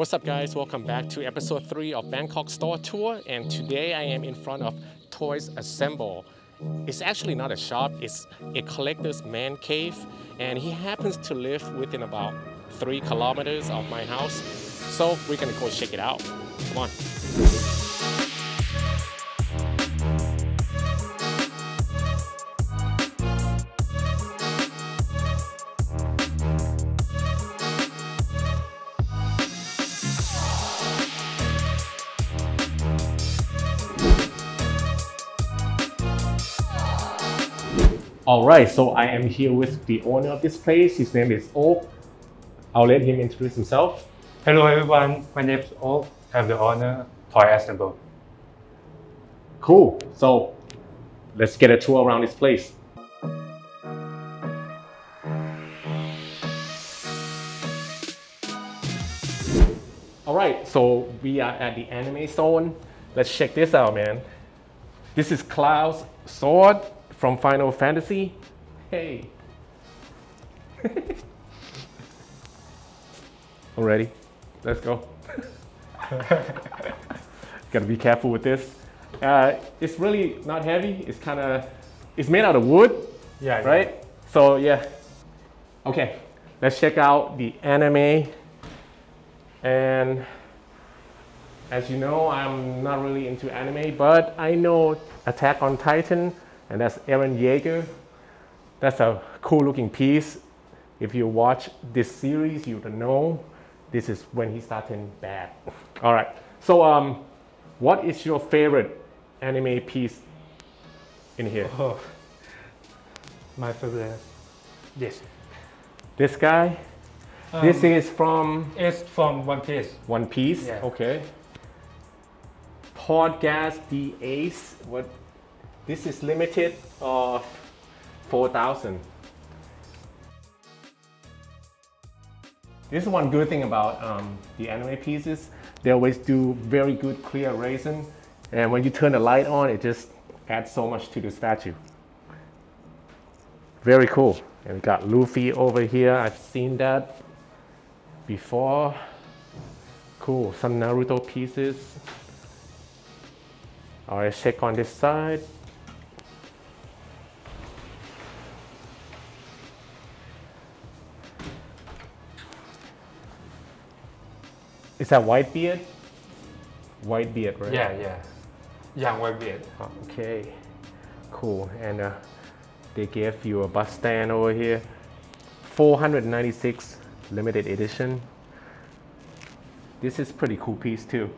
What's up guys, welcome back to episode 3 of Bangkok Store Tour, and today I am in front of Toys Assemble. It's actually not a shop, it's a collector's man cave, and he happens to live within about 3 kilometers of my house, so we're gonna go check it out. Come on. Alright, so I am here with the owner of this place. His name is Oak. I'll let him introduce himself. Hello everyone, my name is Oak. I'm the owner of Toy Assemble. Cool, so let's get a tour around this place. Alright, so we are at the anime zone. Let's check this out, man. This is Klaus' sword from Final Fantasy. Hey. Alrighty, let's go. Gotta be careful with this. It's really not heavy. It's kind of, it's made out of wood. Yeah. Right? Yeah. So yeah. Okay, let's check out the anime. And as you know, I'm not really into anime, but I know Attack on Titan. And that's Aaron Jaeger. That's a cool looking piece. If you watch this series, you would know this is when he started bad. All right, so what is your favorite anime piece in here? Oh, my favorite, this. This guy? This is from? It's from One Piece. One Piece, yeah. Okay. Podcast The Ace, what? This is limited of 4,000. This is one good thing about the anime pieces. They always do very good clear resin. And when you turn the light on, it just adds so much to the statue. Very cool. And we got Luffy over here. I've seen that before. Cool, some Naruto pieces. All right, check on this side. Is that Whitebeard? Whitebeard, right? Yeah, yeah. Yeah, Whitebeard. Okay, cool. And they gave you a bust stand over here. 496 limited edition. This is pretty cool piece too.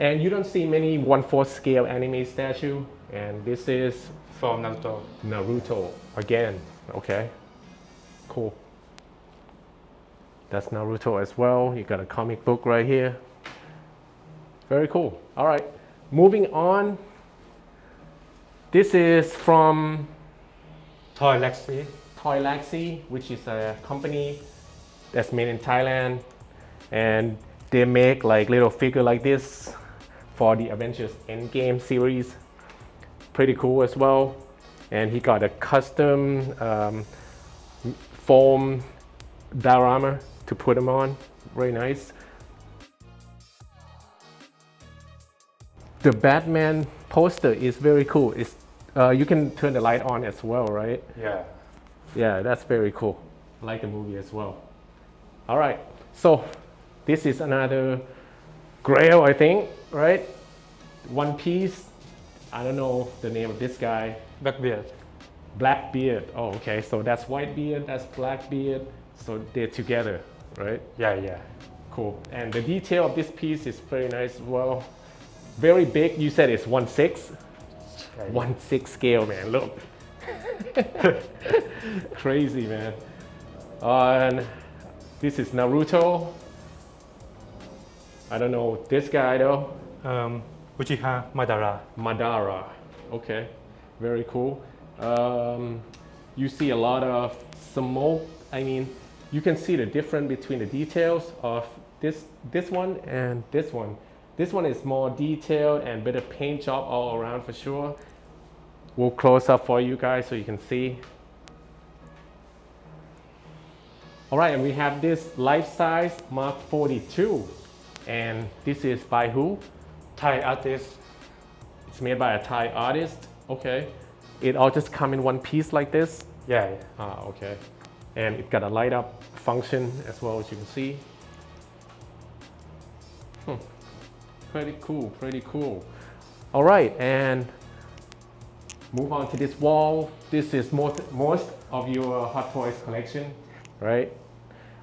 And you don't see many 1/4 scale anime statue. And this is from Naruto. Naruto again. Okay, cool. That's Naruto as well. You got a comic book right here. Very cool. All right, moving on. This is from Toy Lexi. Toy Lexi, which is a company that's made in Thailand, and they make like little figure like this for the Avengers Endgame series. Pretty cool as well. And he got a custom foam diorama to put them on. Very nice. The Batman poster is very cool. It's you can turn the light on as well, right? Yeah. Yeah, that's very cool. I like the movie as well. All right, so this is another grail, I think, right? One Piece. I don't know the name of this guy. Blackbeard. Blackbeard. Oh, okay. So that's Whitebeard. That's Blackbeard. So they're together, right? Yeah, yeah. Cool. And the detail of this piece is very nice as well. Very big. You said it's 1/6? Yeah, yeah. 1/6 scale, man. Look. Crazy, man. And this is Naruto. I don't know this guy though. Uchiha Madara. Madara. Okay. Very cool. You see a lot of smoke. I mean, you can see the difference between the details of this one and this one. This one is more detailed and better paint job all around for sure. We'll close up for you guys so you can see. All right, and we have this life-size Mark 42. And this is by who? Thai artist. It's made by a Thai artist. Okay. It all just come in one piece like this. Yeah. Okay. And it got a light up function as well, as you can see. Pretty cool, pretty cool. All right, and move on to this wall. This is most of your Hot Toys collection, right?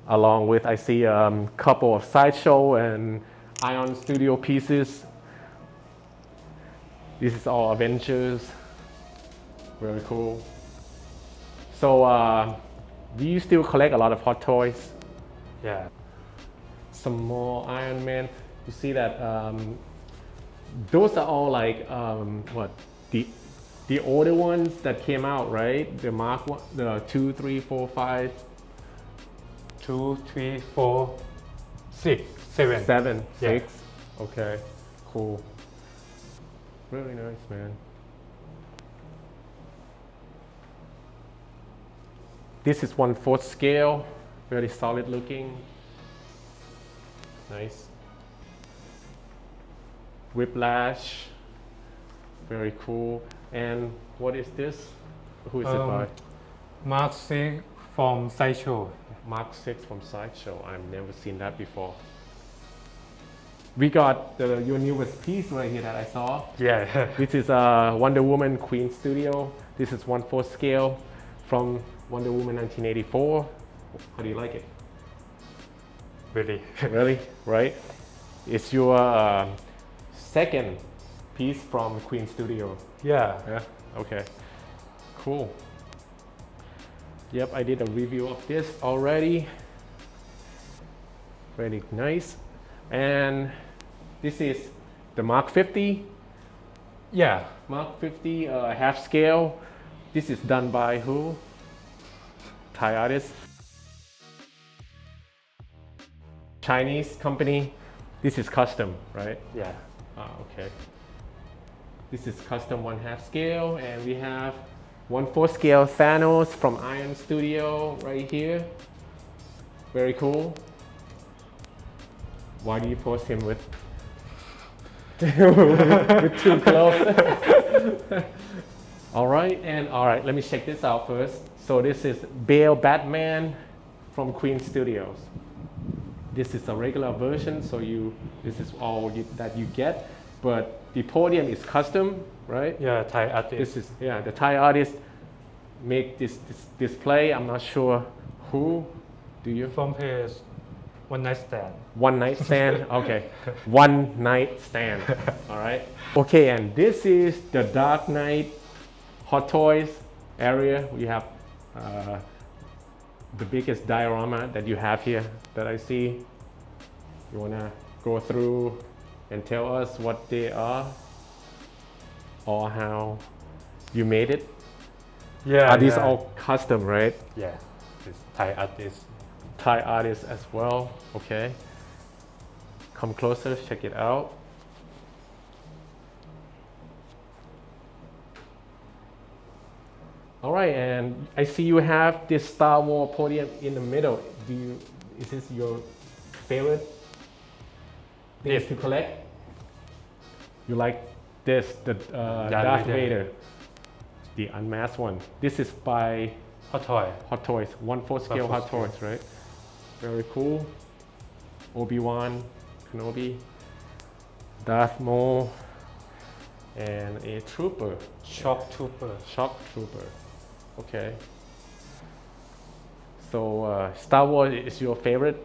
Along with, I see a couple of Sideshow and Iron Studio pieces. This is all Avengers. Very cool. So, do you still collect a lot of Hot Toys? Yeah. Some more Iron Man. You see that those are all like the older ones that came out, right? The Mark 1, the 2, 3, 4, 5. 2, 3, 4, 6, 7. 7, 6. Yeah. Okay, cool. Really nice, man. This is 1/4 scale, very solid looking. Nice. Whiplash, very cool. And what is this? Who is it by? Mark 6 from Sideshow. Mark 6 from Sideshow. I've never seen that before. We got your newest piece right here that I saw. Yeah. This is Wonder Woman Queen Studio. This is 1/4 scale from Wonder Woman 1984. How do you like it? Really? Really? Right? It's your second piece from Queen Studio. Yeah. Yeah. Okay. Cool. Yep, I did a review of this already. Very nice. And this is the Mark 50. Yeah, Mark 50 half scale. This is done by who? Thai artist. Chinese company. This is custom, right? Yeah. Okay. This is custom 1/2 scale, and we have 1/4 scale Thanos from Iron Studio right here. Very cool. Why do you pose him with, with two gloves? All right, let me check this out first. So this is Bale Batman from Queen Studios. This is a regular version, so this is all that you get. But the podium is custom, right? Yeah, Thai artist. This is, yeah, the Thai artist make this display. I'm not sure who. Do you? From his One Night Stand. One Night Stand, okay. One Night Stand, all right. Okay, and this is the Dark Knight Hot Toys area. We have the biggest diorama that you have here that I see. You wanna go through and tell us what they are or how you made it? Yeah. Are these all custom, right? Yeah, it's Thai artists as well. Okay, come closer, check it out. All right, and I see you have this Star Wars podium in the middle. Is this your favorite thing to collect? You like this, the Darth Vader, the unmasked one. This is by Hot Toys. Hot Toys, 1/4 scale Hot Toys, right? Very cool. Obi-Wan Kenobi, Darth Maul, and a trooper. Shock Trooper. Shock Trooper. Okay. So Star Wars is your favorite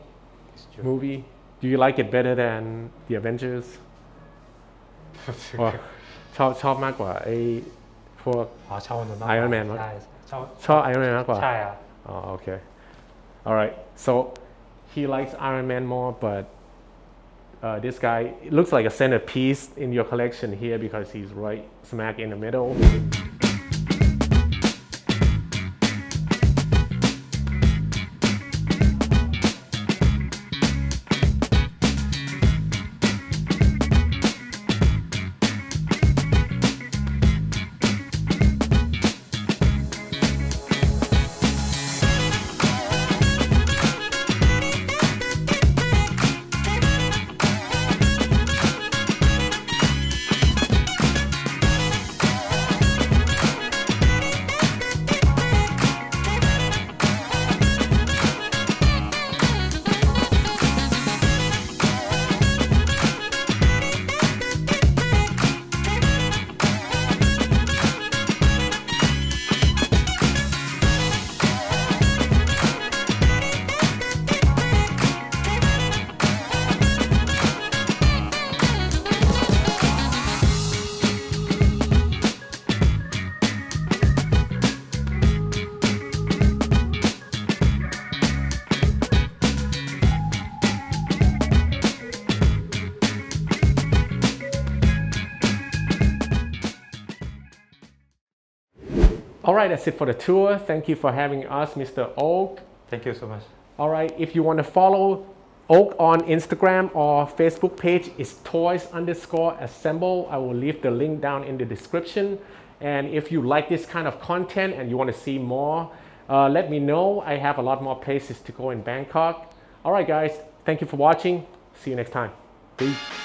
movie. Do you like it better than the Avengers? Iron Man. Iron Man. Oh, okay. All right. So he likes Iron Man more, but this guy, it looks like a centerpiece in your collection here because he's right smack in the middle. All right, that's it for the tour. Thank you for having us, Mr. Oak. Thank you so much. All right, if you want to follow Oak on Instagram or Facebook page, it's toys_assemble. I will leave the link down in the description. And if you like this kind of content and you want to see more, let me know. I have a lot more places to go in Bangkok. All right, guys, thank you for watching. See you next time. Peace.